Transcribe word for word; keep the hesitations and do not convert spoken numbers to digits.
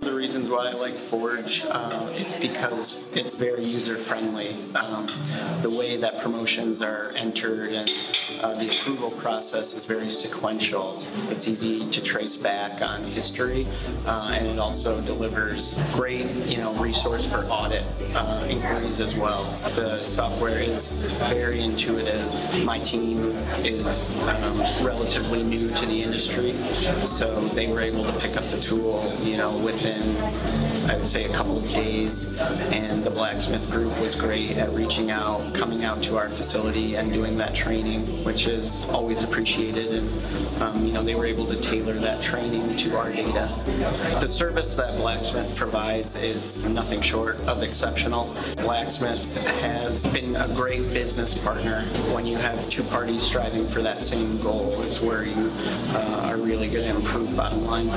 The reasons why I like Forge uh, is because it's very user-friendly. Um, the way that promotions are entered and uh, the approval process is very sequential. It's easy to trace back on history, uh, and it also delivers great, you know, resource for audit uh, inquiries as well. The software is very intuitive. My team is um, relatively new to the industry, so they were able to pick up the tool, you know, within In, I would say, a couple of days, and the Blacksmith group was great at reaching out, coming out to our facility and doing that training, which is always appreciated. And um, you know, they were able to tailor that training to our data. The service that Blacksmith provides is nothing short of exceptional. Blacksmith has been a great business partner when you have two parties striving for that same goal. It's where you uh, are really going to improve bottom lines.